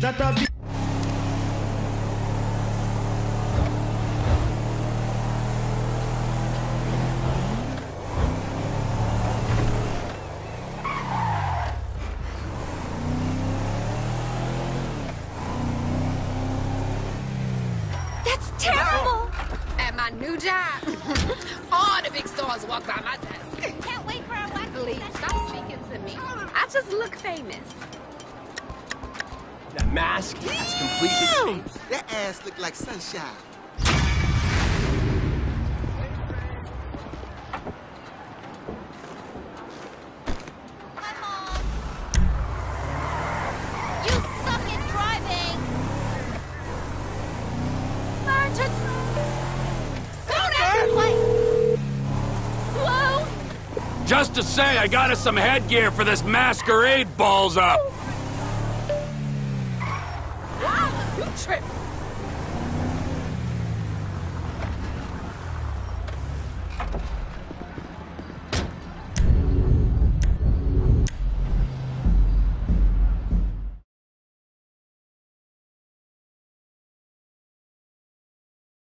that I've been. That's terrible! At my new job, all the big stars walk by my desk. Can't wait for our watch. Please stop speaking to me. I just look famous. That mask has completely changed. That ass looked like sunshine. My mom. You suck at driving. Martin. Go down the plane. Hello? Just to say, I got us some headgear for this masquerade balls up. Trip.